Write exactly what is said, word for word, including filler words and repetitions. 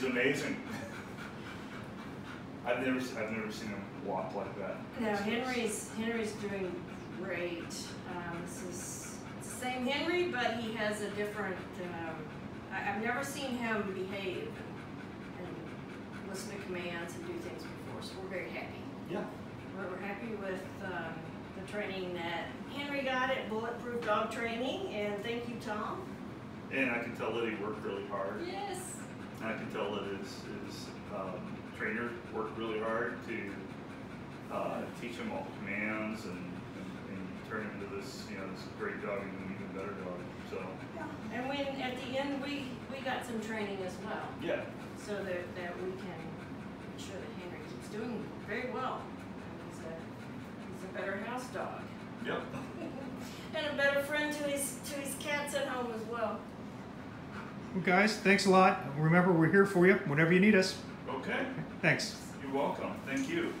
He's amazing. I've never, I've never seen him walk like that. No, Henry's, Henry's doing great. Um, this is the same Henry, but he has a different. Um, I, I've never seen him behave and listen to commands and do things before, so we're very happy. Yeah. We're, we're happy with um, the training that Henry got at Bulletproof Dog Training, and thank you, Tom. And I can tell that he worked really hard. Yes. I can tell that his, his um, trainer worked really hard to uh, teach him all the commands and, and, and turn him into this, you know, this great dog and an even better dog. So. Yeah. And when at the end we we got some training as well. Yeah. So that that we can make sure that Henry keeps doing very well. He's a he's a better house dog. Yep. And a better friend to his to his cats at home as well. Well, guys, thanks a lot. Remember, we're here for you whenever you need us. Okay. Thanks. You're welcome. Thank you.